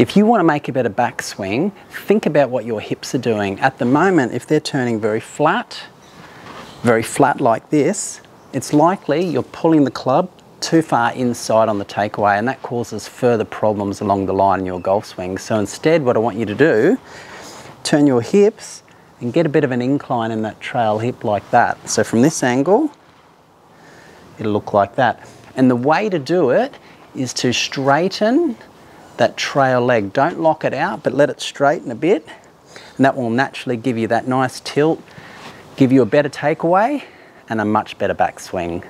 If you want to make a better backswing, think about what your hips are doing. At the moment, if they're turning very flat like this, it's likely you're pulling the club too far inside on the takeaway, and that causes further problems along the line in your golf swing. So instead, what I want you to do, turn your hips and get a bit of an incline in that trail hip like that. So from this angle, it'll look like that. And the way to do it is to straighten that trail leg. Don't lock it out, but let it straighten a bit, and that will naturally give you that nice tilt, give you a better takeaway and a much better backswing.